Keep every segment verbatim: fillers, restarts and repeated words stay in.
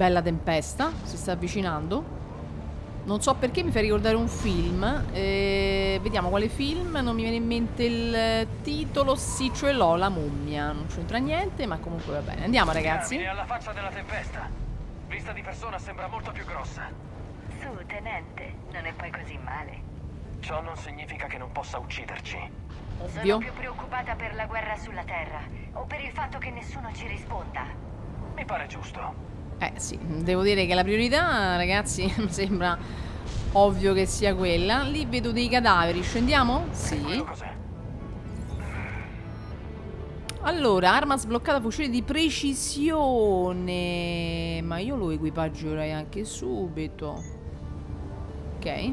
Bella tempesta, si sta avvicinando. Non so perché mi fa ricordare un film. eh, Vediamo quale film. Non mi viene in mente il titolo. Sì, ce l'ho, la mummia. Non c'entra niente, ma comunque va bene. Andiamo ragazzi. È alla faccia della tempesta. Vista di persona sembra molto più grossa. Su, tenente, non è poi così male. Ciò non significa che non possa ucciderci. Ovvio. Sono più preoccupata per la guerra sulla terra, o per il fatto che nessuno ci risponda. Mi pare giusto. Eh sì, devo dire che la priorità, ragazzi, mi sembra ovvio che sia quella. Lì vedo dei cadaveri, scendiamo? Sì. Allora, arma sbloccata, fucile di precisione. Ma io lo equipaggerei anche subito. Ok.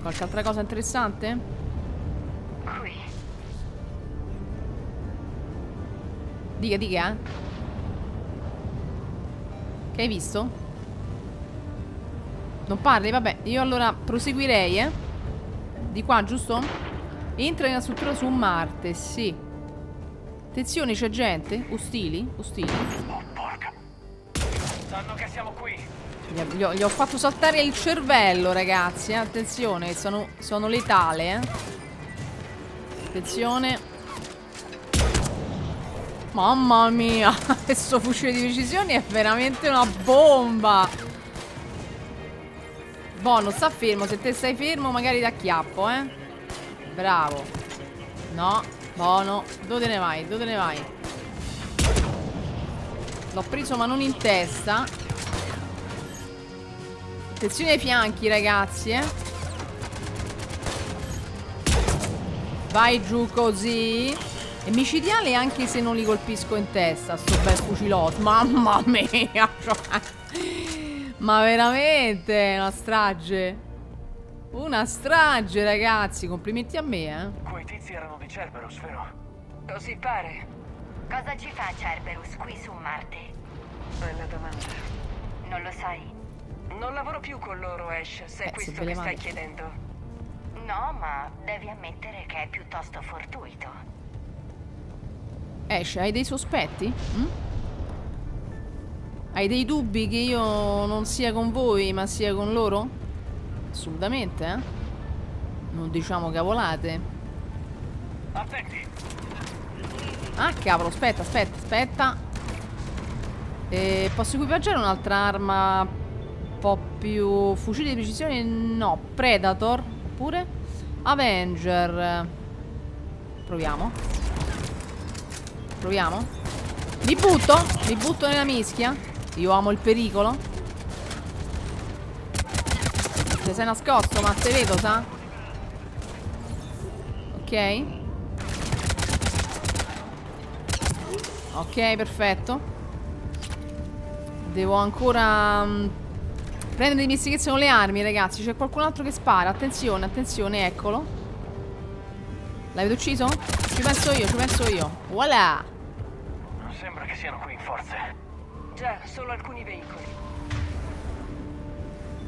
Qualche altra cosa interessante? Qui. Dica, dica, eh. Che hai visto? Non parli? Vabbè, io allora proseguirei, eh. Di qua, giusto? Entra in una struttura su Marte, sì. Attenzione, c'è gente? Ostili? Ostili? Oh, porca. Sanno che siamo qui. Gli, gli, ho, gli ho fatto saltare il cervello, ragazzi, eh. Attenzione, sono, sono letale, eh. Attenzione. Mamma mia, questo fucile di precisione è veramente una bomba. Boh, non sta fermo. Se te stai fermo magari ti acchiappo, eh. Bravo. No, buono. Dove te ne vai? Dove te ne vai? L'ho preso ma non in testa. Attenzione ai fianchi, ragazzi, eh. Vai giù così. È micidiale anche se non li colpisco in testa, sto bel fucilotto. Mamma mia. Ma veramente una strage. Una strage, ragazzi. Complimenti a me, eh. Quei tizi erano di Cerberus, vero? Così pare. Cosa ci fa Cerberus qui su Marte? Bella domanda. Non lo sai? Non lavoro più con loro, Ash, se è questo che stai chiedendo. No, ma devi ammettere che è piuttosto fortuito. Ash, hai dei sospetti? Mm? Hai dei dubbi che io non sia con voi ma sia con loro? Assolutamente, eh? Non diciamo cavolate. Attenti. Ah cavolo, aspetta, aspetta, aspetta. E posso equipaggiare un'altra arma un po' più... Fucile di precisione? No. Predator? Oppure? Avenger. Proviamo. Proviamo. Mi butto? Mi butto nella mischia? Io amo il pericolo. Ti sei nascosto, ma te vedo, sa? Ok. Ok, perfetto. Devo ancora mh, prendere di mistichezza con le armi, ragazzi. C'è qualcun altro che spara. Attenzione, attenzione, eccolo. L'avete ucciso? Ci penso io, ci penso io. Voilà! Sembra che siano qui in forze. Già, solo alcuni veicoli.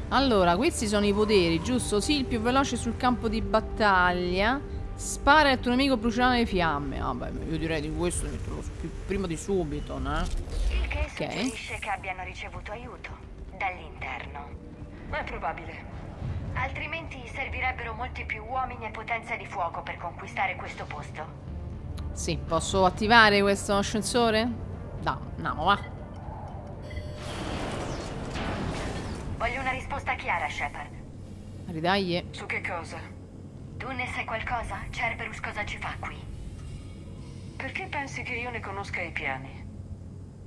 Allora, questi sono i poteri, giusto? Sì, il più veloce sul campo di battaglia. Spara al tuo nemico bruciando le fiamme. Vabbè, ah, io direi di questo mi trovo più, prima di subito, no? Il che suggerisce che abbiano ricevuto aiuto dall'interno. Ma è probabile. Altrimenti servirebbero molti più uomini e potenza di fuoco per conquistare questo posto. Sì, posso attivare questo ascensore? No, andiamo, va. Voglio una risposta chiara, Shepard. Ridaglie. Su che cosa? Tu ne sai qualcosa? Cerberus cosa ci fa qui? Perché pensi che io ne conosca i piani?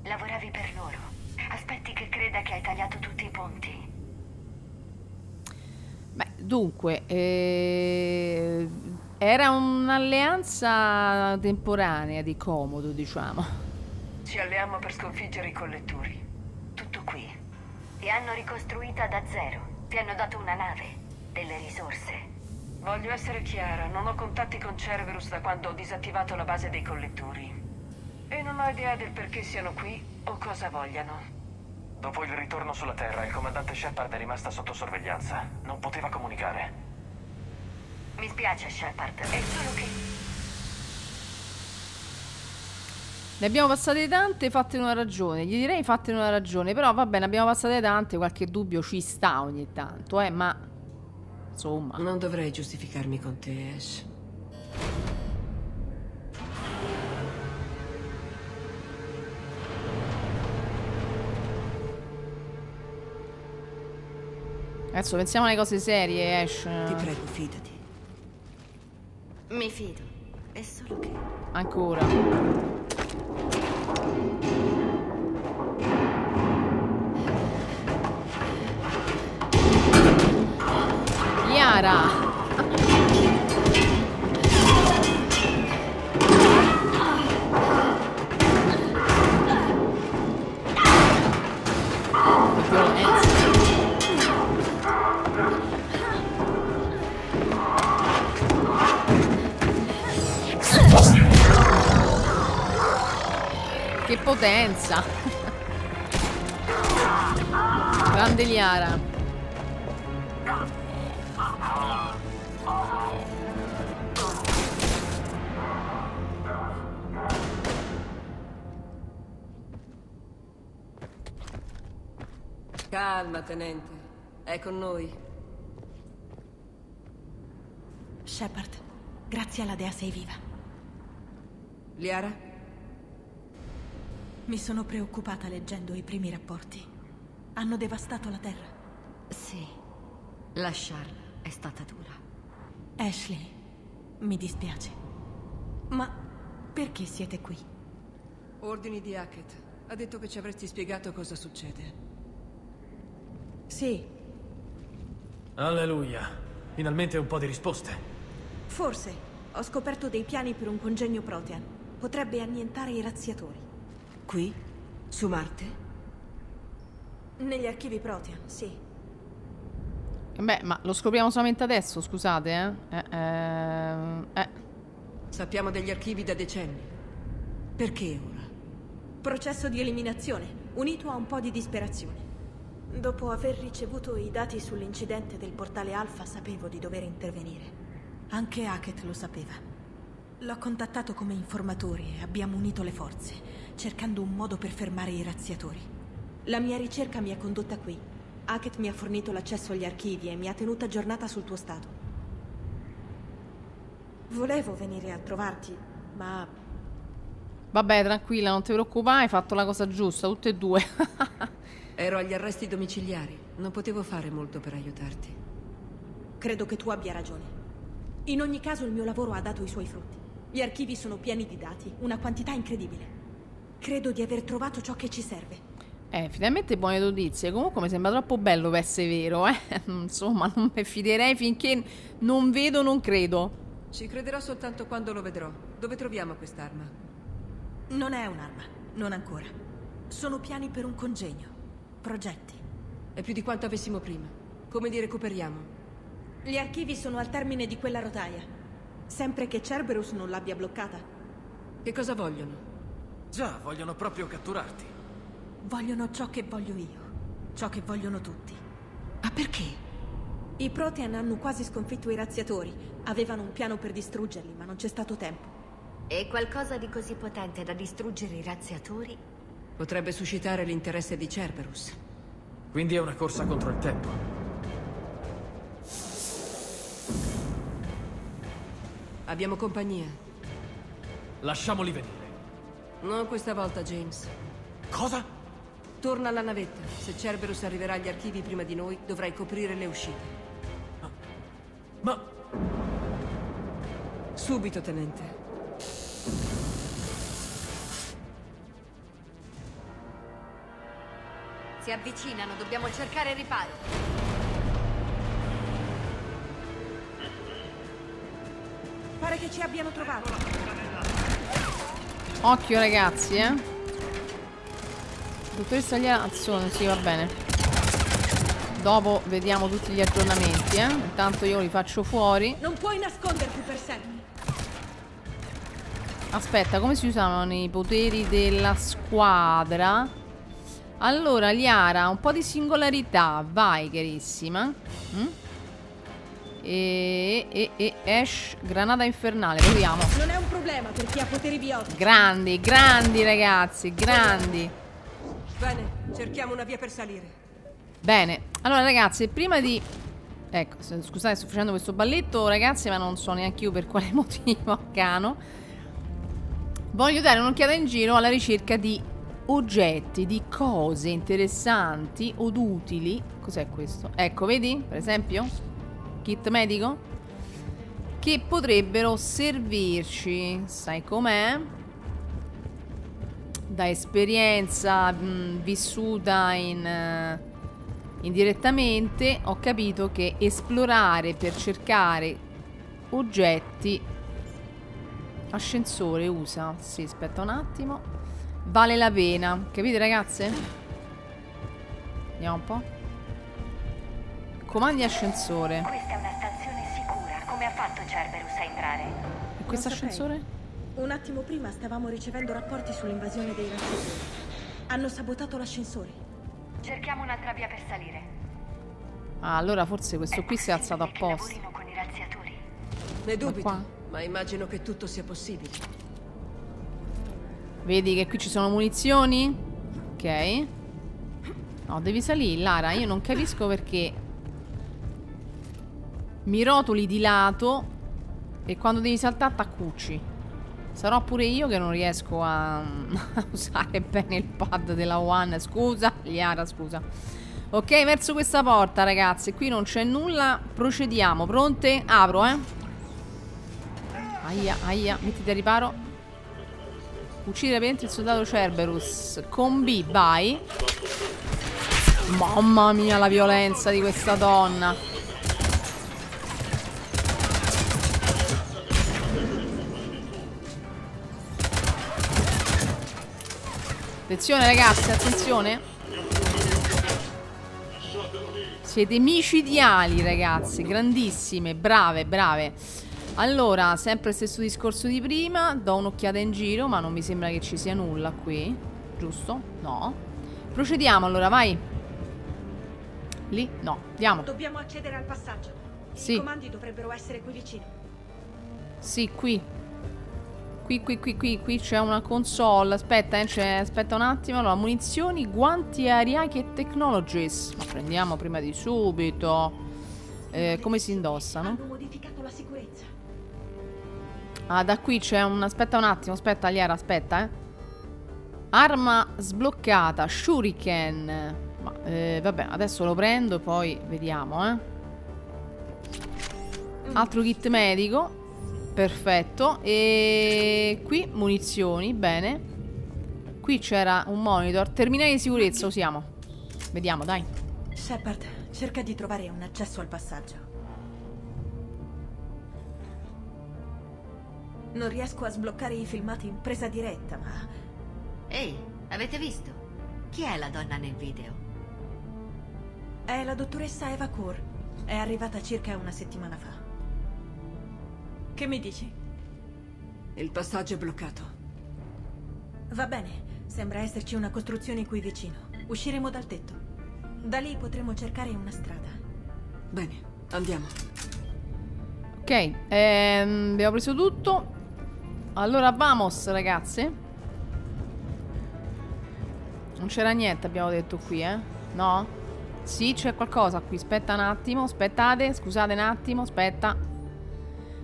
Lavoravi per loro. Aspetti che creda che hai tagliato tutti i ponti. Beh, dunque, eh, era un'alleanza temporanea di comodo, diciamo. Ci alleiamo per sconfiggere i collettori. Tutto qui. Ti hanno ricostruita da zero. Ti hanno dato una nave, delle risorse. Voglio essere chiara, non ho contatti con Cerberus da quando ho disattivato la base dei collettori. E non ho idea del perché siano qui o cosa vogliano. Dopo il ritorno sulla Terra, il comandante Shepard è rimasta sotto sorveglianza. Non poteva comunicare. Mi spiace, Shepard. È solo che... Ne abbiamo passate tante, fattene una ragione. Gli direi fattene una ragione. Però va bene, abbiamo passate tante. Qualche dubbio ci sta ogni tanto, eh. Ma insomma, non dovrei giustificarmi con te, Ash. Adesso pensiamo alle cose serie, Ash. Ti prego, fidati. Mi fido. È solo che... Ancora. Liara. Che potenza! Grande Liara. Calma, tenente. È con noi. Shepard, grazie alla dea sei viva. Liara? Mi sono preoccupata leggendo i primi rapporti. Hanno devastato la Terra. Sì, lasciarla è stata dura. Ashley, mi dispiace. Ma perché siete qui? Ordini di Hackett. Ha detto che ci avresti spiegato cosa succede. Sì. Alleluia. Finalmente un po' di risposte. Forse. Ho scoperto dei piani per un congegno Protean. Potrebbe annientare i razziatori. Qui? Su Marte? Negli archivi Protean, sì. Beh, ma lo scopriamo solamente adesso, scusate, eh? Eh, eh, eh. Sappiamo degli archivi da decenni. Perché ora? Processo di eliminazione, unito a un po' di disperazione. Dopo aver ricevuto i dati sull'incidente del portale Alfa, sapevo di dover intervenire. Anche Hackett lo sapeva. L'ho contattato come informatore e abbiamo unito le forze, cercando un modo per fermare i razziatori. La mia ricerca mi ha condotta qui. Hackett mi ha fornito l'accesso agli archivi e mi ha tenuta aggiornata sul tuo stato. Volevo venire a trovarti, ma... Vabbè, tranquilla, non ti preoccupare, hai fatto la cosa giusta, tutte e due. Ero agli arresti domiciliari, non potevo fare molto per aiutarti. Credo che tu abbia ragione. In ogni caso il mio lavoro ha dato i suoi frutti. Gli archivi sono pieni di dati, una quantità incredibile. Credo di aver trovato ciò che ci serve. Eh, finalmente buone notizie. Comunque mi sembra troppo bello per essere vero, eh. Insomma, non mi fiderei finché non vedo, non credo. Ci crederò soltanto quando lo vedrò. Dove troviamo quest'arma? Non è un'arma, non ancora. Sono piani per un congegno. Progetti. È più di quanto avessimo prima. Come li recuperiamo? Gli archivi sono al termine di quella rotaia. Sempre che Cerberus non l'abbia bloccata. Che cosa vogliono? Già, vogliono proprio catturarti. Vogliono ciò che voglio io. Ciò che vogliono tutti. Ma perché? I Protean hanno quasi sconfitto i razziatori. Avevano un piano per distruggerli, ma non c'è stato tempo. E qualcosa di così potente da distruggere i razziatori? Potrebbe suscitare l'interesse di Cerberus. Quindi è una corsa contro il tempo. Abbiamo compagnia. Lasciamoli venire. Non questa volta, James. Cosa? Torna alla navetta. Se Cerberus arriverà agli archivi prima di noi, dovrai coprire le uscite. Ma... Ma... Subito, tenente. Si avvicinano, dobbiamo cercare riparo. Pare che ci abbiano trovato. Occhio ragazzi, eh. Dottoressa Liara, azione, sì, va bene. Dopo vediamo tutti gli aggiornamenti, eh. Intanto io li faccio fuori. Non puoi nasconderti per sempre. Aspetta, come si usavano i poteri della squadra? Allora, Liara, un po' di singolarità. Vai, carissima. Mm? E, e, e Ash, granata infernale, proviamo. Non è un problema per chi ha poteri biotici. Grandi, grandi ragazzi, grandi. Bene, cerchiamo una via per salire. Bene, allora ragazzi, prima di... Ecco, scusate, sto facendo questo balletto, ragazzi, ma non so neanche io per quale motivo, cano. Voglio dare un'occhiata in giro alla ricerca di oggetti, di cose interessanti o utili. Cos'è questo? Ecco, vedi? Per esempio, kit medico, che potrebbero servirci, sai com'è? Da esperienza mh, vissuta in... Uh, indirettamente ho capito che esplorare per cercare oggetti, ascensore usa, sì, aspetta un attimo, vale la pena, capite ragazze? Andiamo un po'. Comandi ascensore. Questa è una stazione sicura, come ha fatto Cerberus a entrare? E questo ascensore? Un attimo prima stavamo ricevendo rapporti sull'invasione dei razzi. Hanno sabotato l'ascensore. Cerchiamo un'altra via per salire. Ah, allora forse questo qui si è alzato apposta. Con i razziatori. Ne dubito, ma, ma immagino che tutto sia possibile. Vedi che qui ci sono munizioni? Ok. No, devi salire, Lara. Io non capisco perché mi rotoli di lato e quando devi saltare t'accucci. Sarò pure io che non riesco a, a usare bene il pad della One. Scusa, Liara, scusa. Ok, verso questa porta, ragazzi. Qui non c'è nulla. Procediamo. Pronte? Apro, eh. Aia, aia. Mettiti a riparo. Uccidere rapidamente il soldato Cerberus. Con B, vai. Mamma mia, la violenza di questa donna. Attenzione ragazzi, attenzione. Siete micidiali ragazzi, grandissime, brave, brave. Allora, sempre stesso discorso di prima. Do un'occhiata in giro, ma non mi sembra che ci sia nulla qui. Giusto? No. Procediamo allora, vai. Lì? No, andiamo. Dobbiamo accedere al passaggio. Sì. I comandi dovrebbero essere qui vicino. Sì, qui. Qui, qui, qui, qui, qui c'è una console. Aspetta, eh, aspetta un attimo. Allora, munizioni, guanti, ariachi e technologies. Ma prendiamo prima di subito. Eh, come si indossano? Hanno modificato la sicurezza. Ah, da qui c'è un... Aspetta un attimo, aspetta, Liara, aspetta, eh. Arma sbloccata, shuriken. Ma, eh, vabbè, adesso lo prendo, poi vediamo, eh. Altro kit medico. Perfetto. E qui munizioni, bene. Qui c'era un monitor. Terminale di sicurezza, usiamo. Vediamo, dai. Shepard, cerca di trovare un accesso al passaggio. Non riesco a sbloccare i filmati in presa diretta, ma... Ehi, avete visto? Chi è la donna nel video? È la dottoressa Eva Core. È arrivata circa una settimana fa. Che mi dici? Il passaggio è bloccato. Va bene, sembra esserci una costruzione qui vicino. Usciremo dal tetto. Da lì potremo cercare una strada. Bene, andiamo. Ok, ehm, abbiamo preso tutto. Allora vamos, ragazze. Non c'era niente, abbiamo detto qui, eh? No? Sì, c'è qualcosa qui. Aspetta un attimo, aspettate, scusate un attimo, aspetta.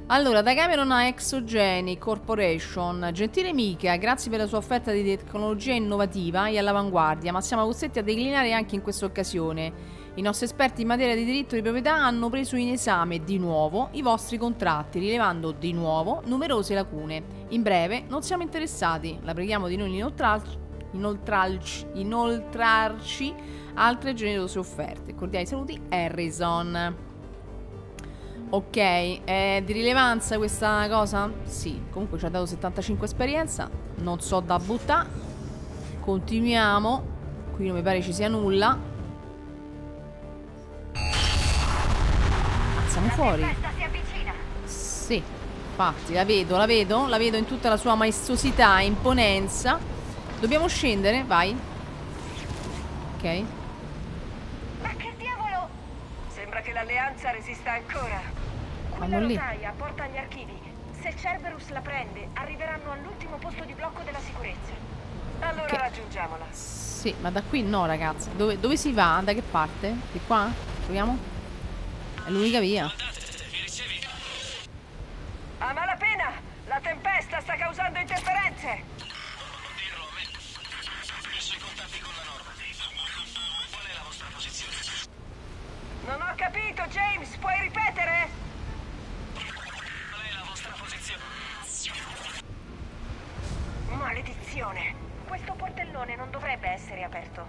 Allora, da Cameron a Exogeni Corporation. Gentile amica, grazie per la sua offerta di tecnologia innovativa e all'avanguardia, ma siamo costretti a declinare anche in questa occasione. I nostri esperti in materia di diritto di proprietà hanno preso in esame di nuovo i vostri contratti, rilevando di nuovo numerose lacune. In breve, non siamo interessati. La preghiamo di non inoltrarci, inoltrarci, inoltrarci altre generose offerte. Cordiali saluti, Harrison. Ok, è di rilevanza questa cosa? Sì, comunque ci ha dato settantacinque esperienza. Non so da buttare. Continuiamo. Qui non mi pare ci sia nulla. Siamo fuori. Sì, infatti, la vedo, la vedo. La vedo in tutta la sua maestosità e imponenza. Dobbiamo scendere, vai. Ok. sembra che l'alleanza resista ancora. Quella rotaia porta agli archivi. Se Cerberus la prende, arriveranno all'ultimo posto di blocco della sicurezza. Allora okay. raggiungiamola. Sì, ma da qui no, ragazzi. Dove, dove si va? Da che parte? Di qua? Proviamo? È l'unica via. A malapena! La tempesta sta causando interferenze! Non dirlo a me. Perso i contatti con la norma. Qual è la vostra posizione? Non ho capito, James! Puoi ripetere? Qual è la vostra posizione? Maledizione! Questo portellone non dovrebbe essere aperto.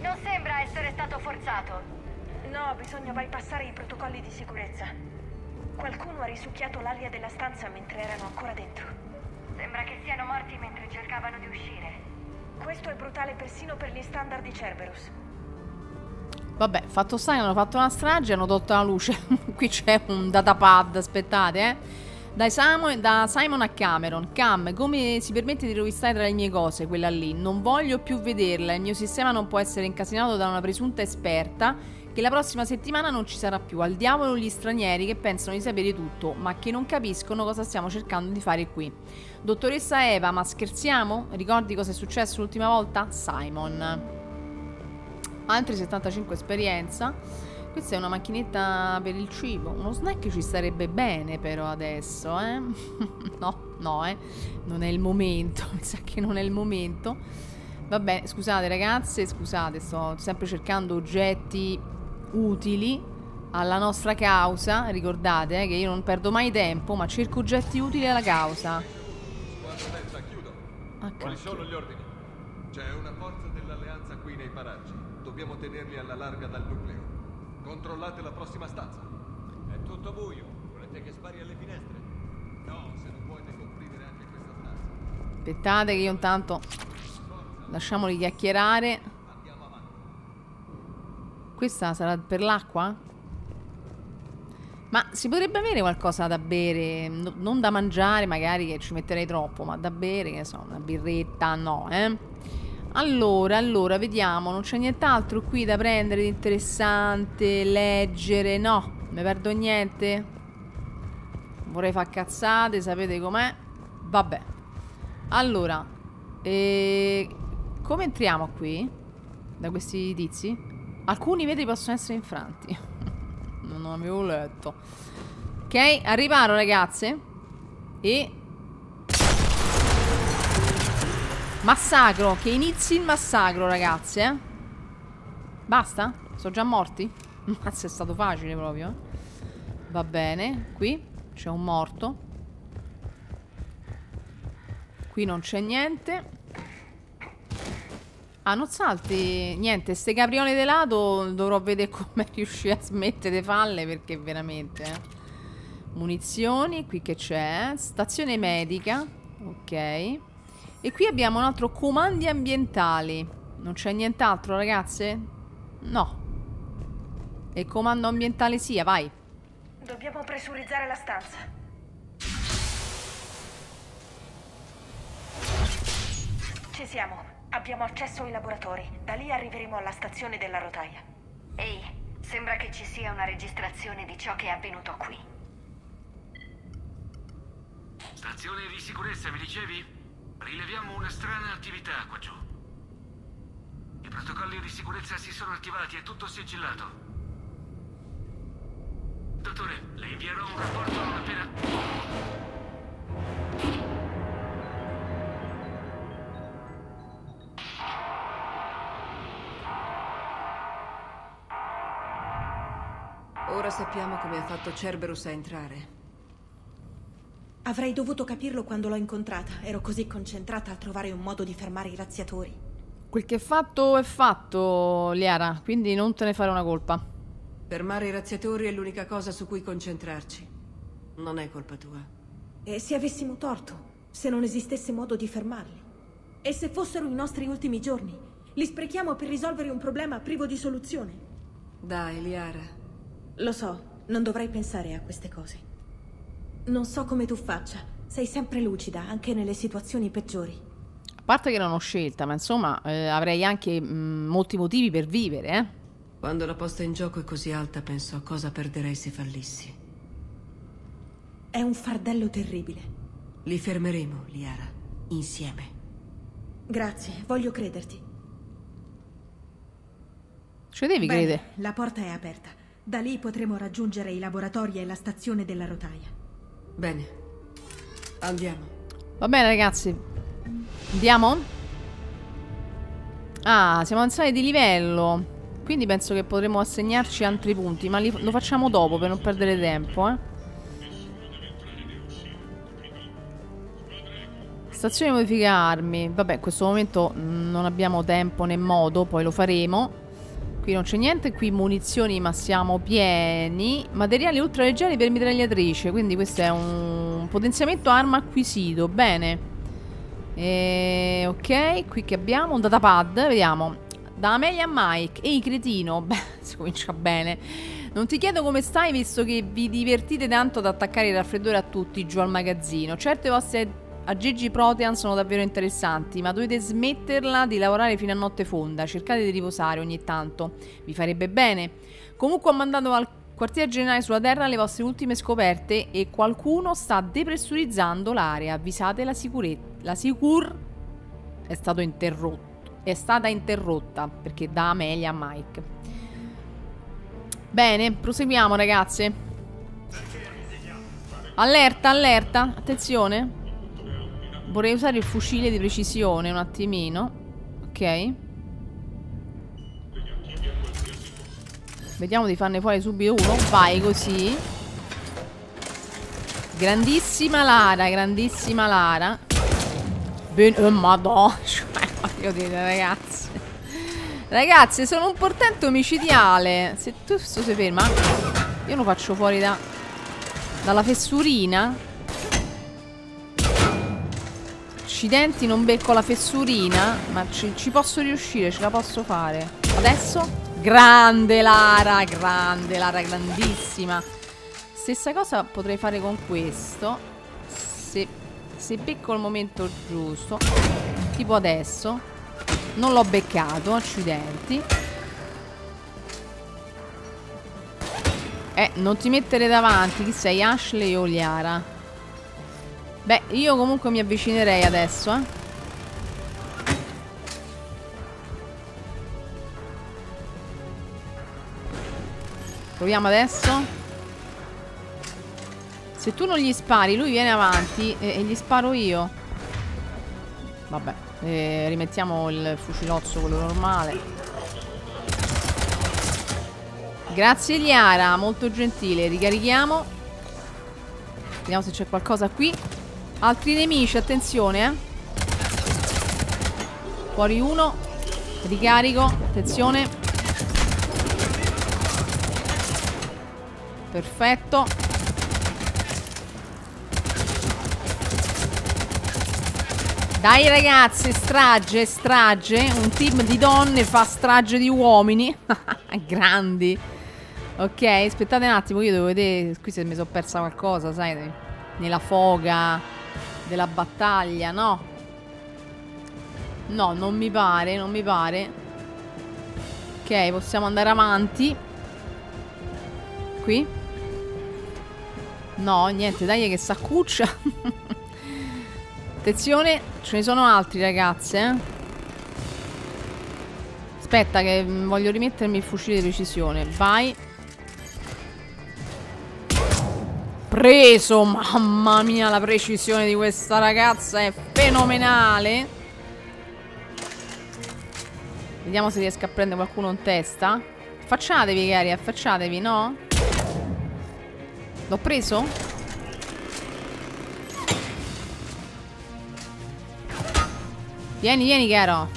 Non sembra essere stato forzato. No, bisogna bypassare i protocolli di sicurezza. Qualcuno ha risucchiato l'aria della stanza mentre erano ancora dentro. Sembra che siano morti mentre cercavano di uscire. Questo è brutale persino per gli standard di Cerberus. Vabbè, fatto sta che hanno fatto una strage e hanno tolto la luce. Qui c'è un datapad, aspettate, eh. Dai Simon, da Simon a Cameron. Cam, come si permette di rovistare tra le mie cose quella lì? Non voglio più vederla. Il mio sistema non può essere incasinato da una presunta esperta che la prossima settimana non ci sarà più. Al diavolo gli stranieri che pensano di sapere tutto, ma che non capiscono cosa stiamo cercando di fare qui. Dottoressa Eva, ma scherziamo? Ricordi cosa è successo l'ultima volta? Simon. Altri settantacinque esperienza. Questa è una macchinetta per il cibo. Uno snack ci starebbe bene però adesso, eh? No, no, eh. Non è il momento. Mi sa che non è il momento. Vabbè, scusate ragazze, scusate, sto sempre cercando oggetti utili alla nostra causa. Ricordate eh, che io non perdo mai tempo, ma cerco oggetti utili alla causa. Aspetta, chiudo. Ah, quali sono gli ordini? C'è una forza dell'alleanza qui nei paraggi. Dobbiamo tenerli alla larga dal nucleo. Controllate la prossima stanza. È tutto buio. Volete che spari alle finestre? No, se non puoi decoprire anche questa stanza. Aspettate che io intanto lasciamoli chiacchierare. Questa sarà per l'acqua? Ma si potrebbe avere qualcosa da bere, no, non da mangiare magari, che ci metterei troppo, ma da bere, che ne so, una birretta, no, eh? Allora, allora, vediamo, non c'è nient'altro qui da prendere di interessante, leggere, no, mi perdo niente. Vorrei far cazzate, sapete com'è? Vabbè. Allora, eh, come entriamo qui? Da questi tizi? Alcuni vetri possono essere infranti. Non avevo letto. Ok, arrivarono ragazze. E massacro, che inizi il massacro ragazze, eh? Basta? Sono già morti? Mazza, è stato facile proprio, eh? Va bene, qui c'è un morto. Qui non c'è niente. Ah, non salti niente, ste capriole di lato dovrò vedere come riuscire a smettere di farle, perché veramente eh. Munizioni, qui che c'è? Stazione medica, ok. E qui abbiamo un altro, comandi ambientali. Non c'è nient'altro ragazze? No. E comando ambientale sia, vai. Dobbiamo pressurizzare la stanza. Ci siamo. Abbiamo accesso ai laboratori. Da lì arriveremo alla stazione della rotaia. Ehi, sembra che ci sia una registrazione di ciò che è avvenuto qui. Stazione di sicurezza, mi dicevi? Rileviamo una strana attività qua giù. I protocolli di sicurezza si sono attivati e tutto sigillato. Dottore, le invierò un rapporto non appena... Ora sappiamo come ha fatto Cerberus a entrare. Avrei dovuto capirlo quando l'ho incontrata. Ero così concentrata a trovare un modo di fermare i razziatori. Quel che è fatto è fatto, Liara. Quindi non te ne fare una colpa. Fermare i razziatori è l'unica cosa su cui concentrarci. Non è colpa tua. E se avessimo torto? Se non esistesse modo di fermarli? E se fossero i nostri ultimi giorni? Li sprechiamo per risolvere un problema privo di soluzione. Dai, Liara. Lo so, non dovrei pensare a queste cose. Non so come tu faccia, sei sempre lucida, anche nelle situazioni peggiori. A parte che non ho scelta, ma insomma eh, avrei anche mh, molti motivi per vivere, eh. Quando la posta in gioco è così alta, penso a cosa perderei se fallissi. È un fardello terribile. Li fermeremo, Liara, insieme. Grazie, voglio crederti. Ci devi credere. La porta è aperta. Da lì potremo raggiungere i laboratori e la stazione della rotaia. Bene, andiamo. Va bene, ragazzi. Andiamo? Ah, siamo avanzati di livello. Quindi penso che potremo assegnarci altri punti. Ma li, lo facciamo dopo per non perdere tempo, eh. Stazione modifica armi. Vabbè, in questo momento non abbiamo tempo né modo. Poi lo faremo. Qui non c'è niente, qui munizioni ma siamo pieni. Materiali ultraleggeri per mitragliatrice, quindi questo è un potenziamento arma acquisito, bene. E... ok, qui che abbiamo un datapad, vediamo. Da Amelia a Mike. Ehi cretino, beh, si comincia bene. Non ti chiedo come stai visto che vi divertite tanto ad attaccare il raffreddore a tutti giù al magazzino. Certo i vostri aggeggi Protean sono davvero interessanti, ma dovete smetterla di lavorare fino a notte fonda. Cercate di riposare ogni tanto, vi farebbe bene. Comunque ho mandato al quartier generale sulla Terra le vostre ultime scoperte e qualcuno sta depressurizzando l'area. Avvisate la sicurezza. La sicur è stato interrotto. È stata interrotta perché da Amelia a Mike. Bene, proseguiamo ragazze. Allerta, allerta, attenzione. Vorrei usare il fucile di precisione un attimino. Ok. Vediamo di farne fuori subito uno. Vai così. Grandissima Lara, grandissima Lara. Ben... oh, madonna. Voglio dire, ragazzi. Ragazzi, sono un portento omicidiale. Se tu sei ferma, io lo faccio fuori da... dalla fessurina. Accidenti, non becco la fessurina. Ma ci, ci posso riuscire, ce la posso fare. Adesso? Grande Lara, grande Lara, grandissima. Stessa cosa potrei fare con questo. Se, se becco il momento giusto. Tipo adesso. Non l'ho beccato, accidenti. Eh, non ti mettere davanti. Chi sei, Ashley o Liara? Beh, io comunque mi avvicinerei adesso, eh. Proviamo adesso. Se tu non gli spari, lui viene avanti e, e gli sparo io. Vabbè, eh, rimettiamo il fucilozzo, quello normale. Grazie Liara, molto gentile. Ricarichiamo. Vediamo se c'è qualcosa qui. Altri nemici, attenzione, eh. Fuori uno. Ricarico, attenzione. Perfetto. Dai ragazze, strage, strage. Un team di donne fa strage di uomini. Grandi. Ok, aspettate un attimo, io devo vedere qui se mi sono persa qualcosa, sai, nella foga della battaglia, no? No, non mi pare, non mi pare. Ok, possiamo andare avanti. Qui? No, niente, dai che s'accuccia. Attenzione, ce ne sono altri ragazze, eh? Aspetta che voglio rimettermi il fucile di precisione. Vai. Preso, mamma mia, la precisione di questa ragazza è fenomenale. Vediamo se riesco a prendere qualcuno in testa. Affacciatevi, cari, affacciatevi, no? L'ho preso? Vieni, vieni, caro.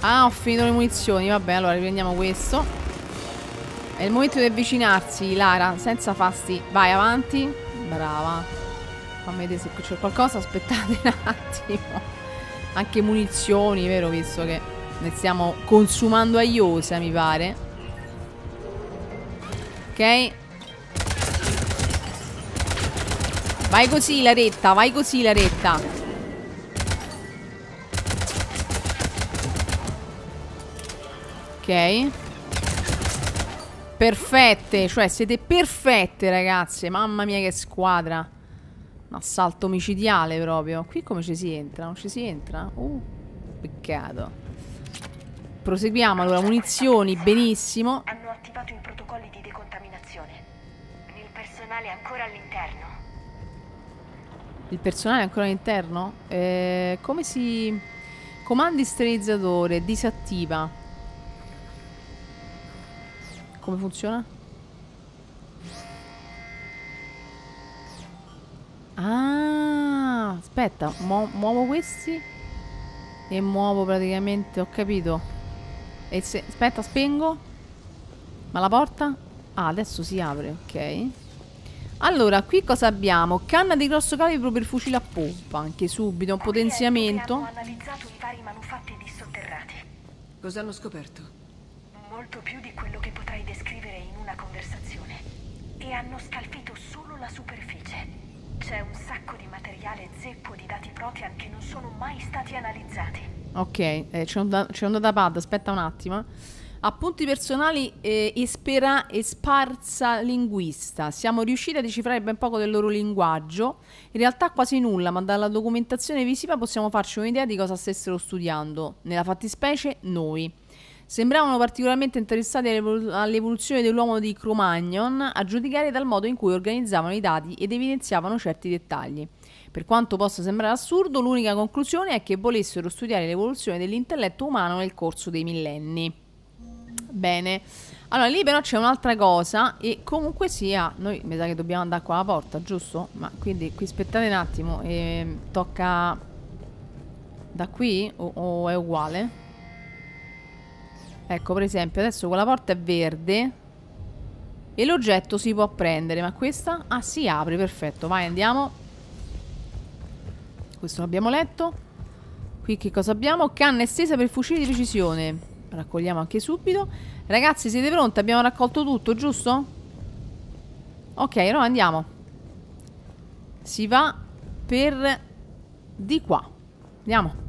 Ah, ho finito le munizioni. Vabbè, allora riprendiamo questo. È il momento di avvicinarsi, Lara. Senza fasti. Vai avanti. Brava. Fammi vedere se c'è qualcosa. Aspettate un attimo. Anche munizioni, vero? Visto che ne stiamo consumando a iosa, mi pare. Ok. Vai così, Laretta. Vai così, Laretta. Ok. Perfette, cioè siete perfette ragazze. Mamma mia che squadra. Un assalto omicidiale proprio. Qui come ci si entra? Non ci si entra? Uh, peccato. Proseguiamo, allora, munizioni, benissimo. Hanno attivato i protocolli di decontaminazione. Il personale è ancora all'interno. Il personale è ancora all'interno? Eh, come si... Comandi sterilizzatore, disattiva. Come funziona? Ah, aspetta, mu- muovo questi e muovo praticamente, ho capito. E se, aspetta, spengo. Ma la porta? Ah, adesso si apre, ok. Allora, qui cosa abbiamo? Canna di grosso calibro per fucile a pompa. Anche subito, un potenziamento. Hanno analizzato i vari manufatti dissotterrati. Cosa hanno scoperto? Molto più di quello che potrai descrivere in una conversazione. E hanno scalfito solo la superficie. C'è un sacco di materiale zeppo di dati Protean che non sono mai stati analizzati. Ok, eh, c'è un, da un datapad, aspetta un attimo. Appunti personali, eh, espera e sparsa linguista. Siamo riusciti a decifrare ben poco del loro linguaggio. In realtà quasi nulla, ma dalla documentazione visiva possiamo farci un'idea di cosa stessero studiando. Nella fattispecie, noi. Sembravano particolarmente interessati all'evoluzione dell'uomo di Cro-Magnon, a giudicare dal modo in cui organizzavano i dati ed evidenziavano certi dettagli. Per quanto possa sembrare assurdo, l'unica conclusione è che volessero studiare l'evoluzione dell'intelletto umano nel corso dei millenni. Bene. Allora, lì però c'è un'altra cosa e comunque sia... Noi mi sa che dobbiamo andare qua alla porta, giusto? Ma quindi qui aspettate un attimo. Eh, tocca... Da qui? O, o è uguale? Ecco, per esempio, adesso quella porta è verde e l'oggetto si può prendere. Ma questa? Ah, si apre, perfetto. Vai, andiamo. Questo l'abbiamo letto. Qui che cosa abbiamo? Canna estesa per fucili di precisione. Raccogliamo anche subito. Ragazzi, siete pronti? Abbiamo raccolto tutto, giusto? Ok, allora andiamo. Si va per di qua. Andiamo.